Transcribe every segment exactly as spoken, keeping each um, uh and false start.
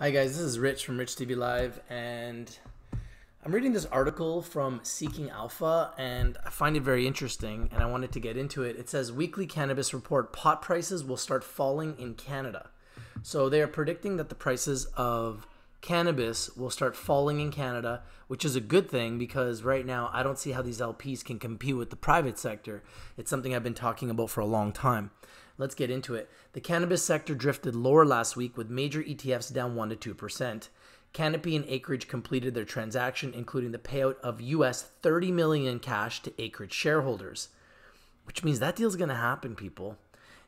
Hi guys, this is Rich from Rich T V Live, and I'm reading this article from Seeking Alpha, and I find it very interesting, and I wanted to get into it. It says, weekly cannabis report, pot prices will start falling in Canada. So they are predicting that the prices of cannabis will start falling in Canada, which is a good thing because right now I don't see how these L Ps can compete with the private sector. It's something I've been talking about for a long time. Let's get into it. The cannabis sector drifted lower last week with major E T Fs down one to two percent. Canopy and Acreage completed their transaction, including the payout of U S thirty million dollars in cash to Acreage shareholders, which means that deal's going to happen, people.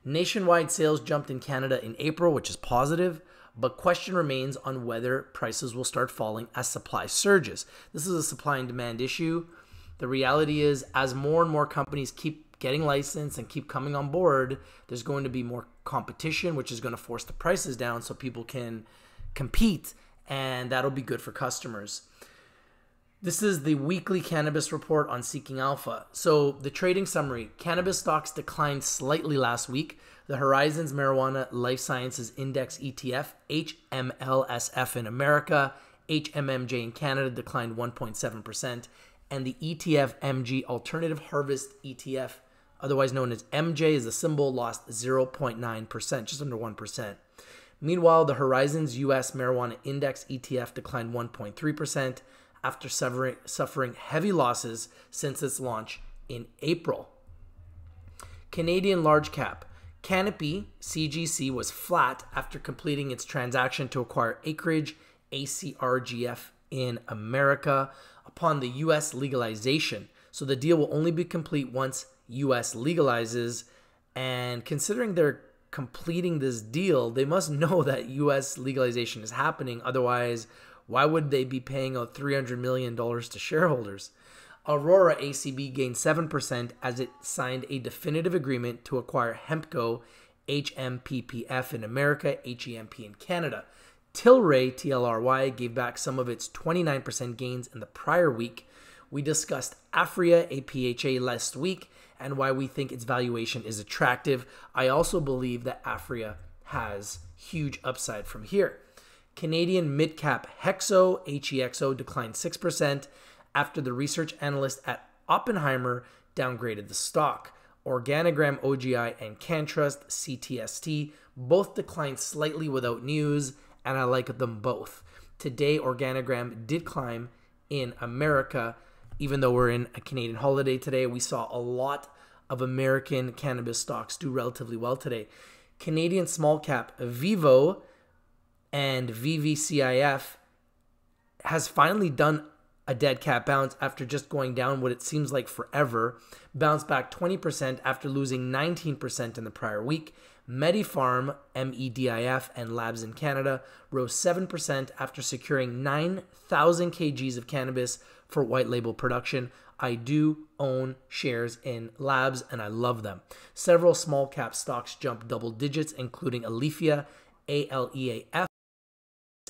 Nationwide sales jumped in Canada in April, which is positive, but question remains on whether prices will start falling as supply surges. This is a supply and demand issue. The reality is, as more and more companies keep getting licensed and keep coming on board, there's going to be more competition, which is going to force the prices down so people can compete, and that'll be good for customers. This is the weekly cannabis report on Seeking Alpha. So the trading summary, cannabis stocks declined slightly last week. The Horizons Marijuana Life Sciences Index E T F, H M L S F in America, H M M J in Canada declined one point seven percent, and the E T F M G Alternative Harvest E T F, otherwise known as M J as a symbol, lost zero point nine percent, just under one percent. Meanwhile, the Horizons U S Marijuana Index E T F declined one point three percent after suffering heavy losses since its launch in April. Canadian large cap. Canopy, C G C, was flat after completing its transaction to acquire Acreage, A C R G F in America, upon the U S legalization. So the deal will only be complete once U S legalizes, and considering they're completing this deal, they must know that U S legalization is happening. Otherwise, why would they be paying out three hundred million dollars to shareholders? Aurora A C B gained seven percent as it signed a definitive agreement to acquire Hempco, H M P P F in America, H E M P in Canada. Tilray, T L R Y, gave back some of its twenty-nine percent gains in the prior week. We discussed Aphria, A P H A, last week, and why we think its valuation is attractive. I also believe that Aphria has huge upside from here. Canadian mid-cap Hexo, H E X O, declined six percent after the research analyst at Oppenheimer downgraded the stock. Organigram, O G I, and CanTrust, C T S T, both declined slightly without news, and I like them both. Today, Organigram did climb in America. Even though we're in a Canadian holiday today, we saw a lot of American cannabis stocks do relatively well today. Canadian small cap Vivo and V V C I F has finally done a dead cat bounce after just going down what it seems like forever. Bounced back twenty percent after losing nineteen percent in the prior week. MediPharm, M E D I F, and Labs in Canada rose seven percent after securing nine thousand kilograms of cannabis for white label production. I do own shares in Labs, and I love them. Several small cap stocks jumped double digits, including Aleafia, A L E A F,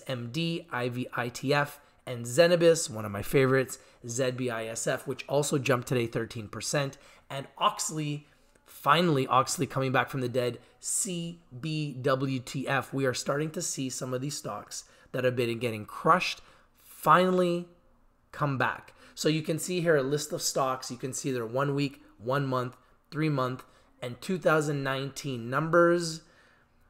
M D, I V I T F, and Zenabis, one of my favorites, Z B I S F, which also jumped today thirteen percent, and Oxley. Finally, Oxley coming back from the dead, C B W T F. We are starting to see some of these stocks that have been getting crushed finally come back. So you can see here a list of stocks. You can see their one week, one month, three month, and two thousand nineteen numbers.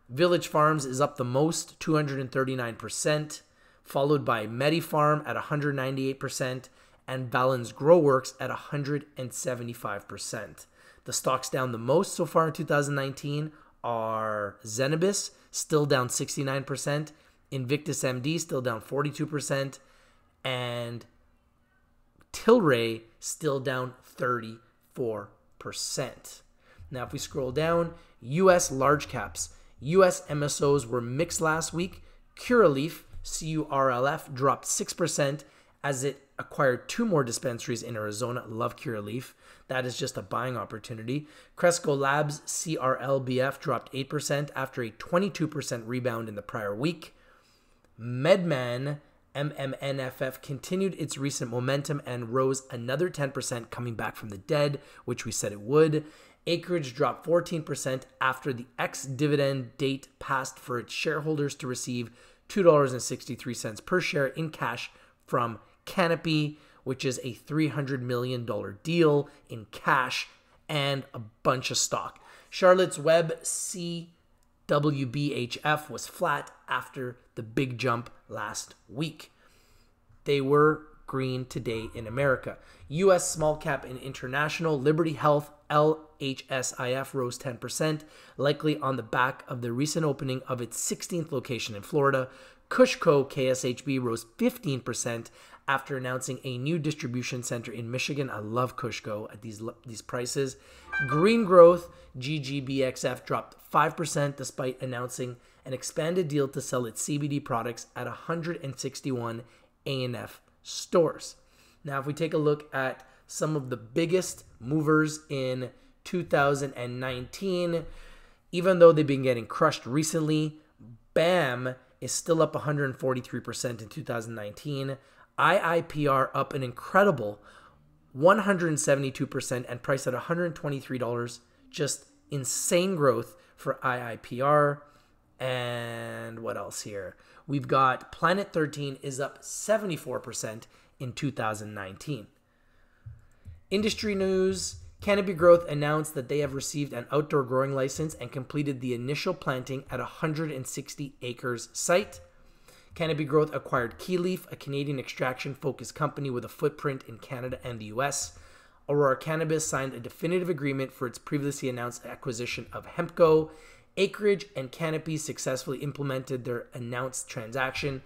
Village Farms is up the most, two hundred thirty-nine percent, followed by MediFarm at one hundred ninety-eight percent and Balance Growworks at one hundred seventy-five percent. The stocks down the most so far in two thousand nineteen are Zenabis, still down sixty-nine percent, Invictus M D, still down forty-two percent, and Tilray, still down thirty-four percent. Now, if we scroll down, U S large caps. U S M S Os were mixed last week. Curaleaf, C U R L F, dropped six percent as it acquired two more dispensaries in Arizona. Love Curaleaf. That is just a buying opportunity. KushCo Labs, C R L B F, dropped eight percent after a twenty-two percent rebound in the prior week. MedMan, M M N F F, continued its recent momentum and rose another ten percent, coming back from the dead, which we said it would. Acreage dropped fourteen percent after the ex-dividend date passed for its shareholders to receive two dollars and sixty-three cents per share in cash from Canopy, which is a three hundred million dollar deal in cash and a bunch of stock. Charlotte's Web C W B H F was flat after the big jump last week. They were green today in America. U S small cap and international. Liberty Health L H S I F rose ten percent, likely on the back of the recent opening of its sixteenth location in Florida. KushCo K S H B rose fifteen percent after announcing a new distribution center in Michigan. I love KushCo at these, these prices. Green Growth G G B X F dropped five percent despite announcing an expanded deal to sell its C B D products at one hundred sixty-one A N F stores. Now, if we take a look at some of the biggest movers in two thousand nineteen, even though they've been getting crushed recently, BAM is still up one hundred forty-three percent in two thousand nineteen. I I P R up an incredible one hundred seventy-two percent and priced at one hundred twenty-three dollars. Just insane growth for I I P R. And what else here? We've got Planet thirteen is up seventy-four percent in two thousand nineteen. Industry news. Canopy Growth announced that they have received an outdoor growing license and completed the initial planting at a one hundred sixty acres site. Canopy Growth acquired KeyLeaf, a Canadian extraction-focused company with a footprint in Canada and the U S. Aurora Cannabis signed a definitive agreement for its previously announced acquisition of Hempco. Acreage and Canopy successfully implemented their announced transaction,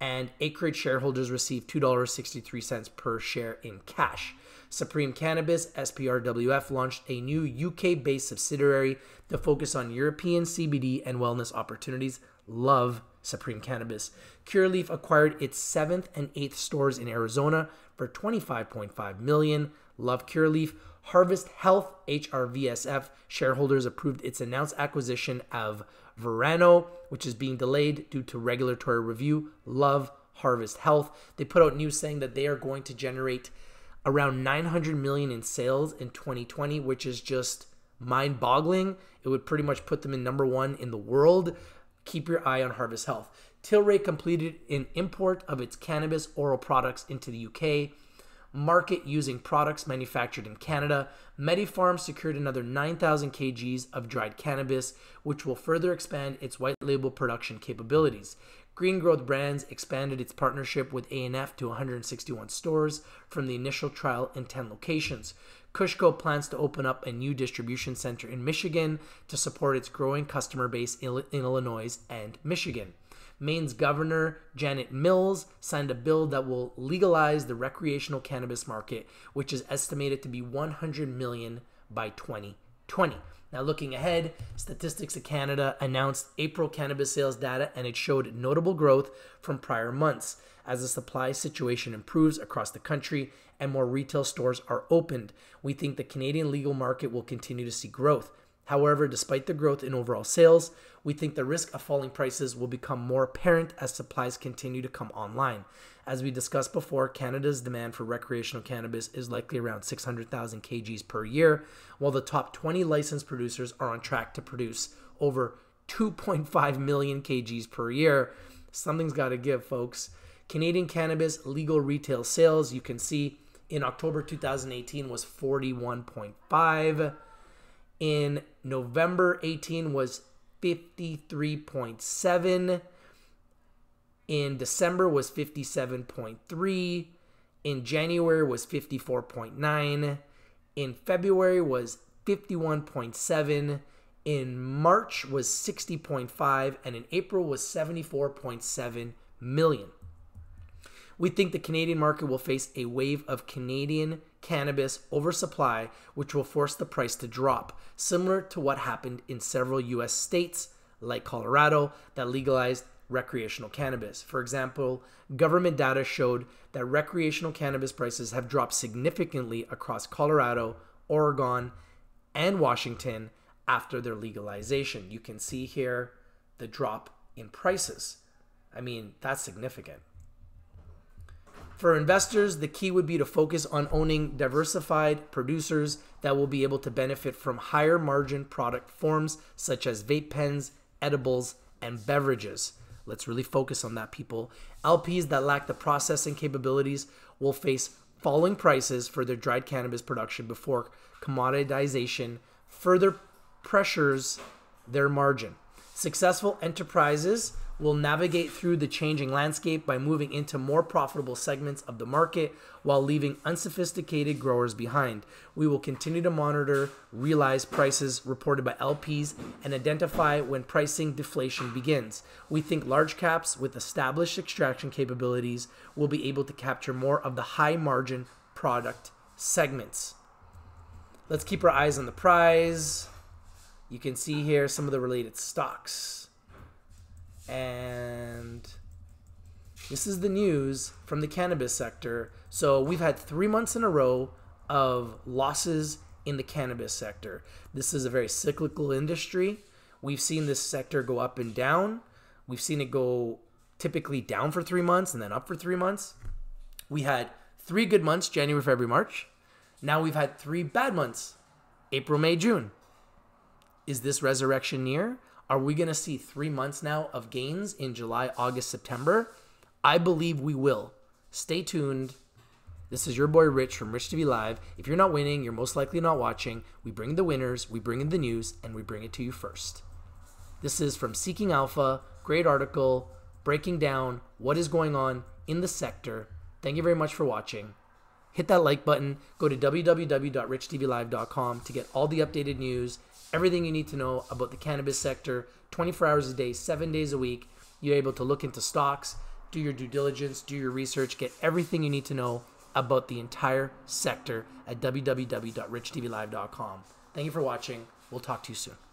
and Acreage shareholders received two dollars and sixty-three cents per share in cash. Supreme Cannabis, S P R W F, launched a new U K-based subsidiary to focus on European C B D and wellness opportunities. Love Supreme Cannabis. Curaleaf acquired its seventh and eighth stores in Arizona for twenty-five point five million dollars. Love Curaleaf. Harvest Health, H R V S F, shareholders approved its announced acquisition of Verano, which is being delayed due to regulatory review. Love Harvest Health. They put out news saying that they are going to generate around nine hundred million dollars in sales in twenty twenty, which is just mind-boggling. It would pretty much put them in number one in the world. Keep your eye on Harvest Health. Tilray completed an import of its cannabis oral products into the U K market using products manufactured in Canada. MediPharm secured another nine thousand kilograms of dried cannabis, which will further expand its white label production capabilities. Green Growth Brands expanded its partnership with A N F to one hundred sixty-one stores from the initial trial in ten locations. KushCo plans to open up a new distribution center in Michigan to support its growing customer base in Illinois and Michigan. Maine's Governor Janet Mills signed a bill that will legalize the recreational cannabis market, which is estimated to be one hundred million by twenty twenty. Now, looking ahead, Statistics of Canada announced April cannabis sales data, and it showed notable growth from prior months as the supply situation improves across the country and more retail stores are opened. We think the Canadian legal market will continue to see growth. However, despite the growth in overall sales, we think the risk of falling prices will become more apparent as supplies continue to come online. As we discussed before, Canada's demand for recreational cannabis is likely around six hundred thousand kilograms per year, while the top twenty licensed producers are on track to produce over two point five million kilograms per year. Something's got to give, folks. Canadian cannabis legal retail sales, you can see, in October two thousand eighteen was forty-one point five. In November eighteen was fifty-three point seven. In December was fifty-seven point three. In January was fifty-four point nine. In February was fifty-one point seven. In March was sixty point five. And in April was seventy-four point seven million. We think the Canadian market will face a wave of Canadian cannabis oversupply, which will force the price to drop, similar to what happened in several U S states, like Colorado, that legalized recreational cannabis. For example, government data showed that recreational cannabis prices have dropped significantly across Colorado, Oregon, and Washington after their legalization. You can see here the drop in prices. I mean, that's significant. For investors, the key would be to focus on owning diversified producers that will be able to benefit from higher margin product forms such as vape pens, edibles, and beverages. Let's really focus on that, people. L Ps that lack the processing capabilities will face falling prices for their dried cannabis production before commoditization further pressures their margin. Successful enterprises will navigate through the changing landscape by moving into more profitable segments of the market while leaving unsophisticated growers behind. We will continue to monitor realized prices reported by L Ps and identify when pricing deflation begins. We think large caps with established extraction capabilities will be able to capture more of the high margin product segments. Let's keep our eyes on the prize. You can see here some of the related stocks. And this is the news from the cannabis sector. So we've had three months in a row of losses in the cannabis sector. This is a very cyclical industry. We've seen this sector go up and down. We've seen it go typically down for three months and then up for three months. We had three good months, January, February, March. Now we've had three bad months, April, May, June. Is this resurrection near? Are we going to see three months now of gains in July, August, September? I believe we will. Stay tuned. This is your boy Rich from Rich T V Live. If you're not winning, you're most likely not watching. We bring the winners, we bring in the news, and we bring it to you first. This is from Seeking Alpha. Great article breaking down what is going on in the sector. Thank you very much for watching. Hit that like button. Go to w w w dot rich t v live dot com to get all the updated news. Everything you need to know about the cannabis sector, twenty-four hours a day, seven days a week. You're able to look into stocks, do your due diligence, do your research, get everything you need to know about the entire sector at w w w dot rich t v live dot com. Thank you for watching. We'll talk to you soon.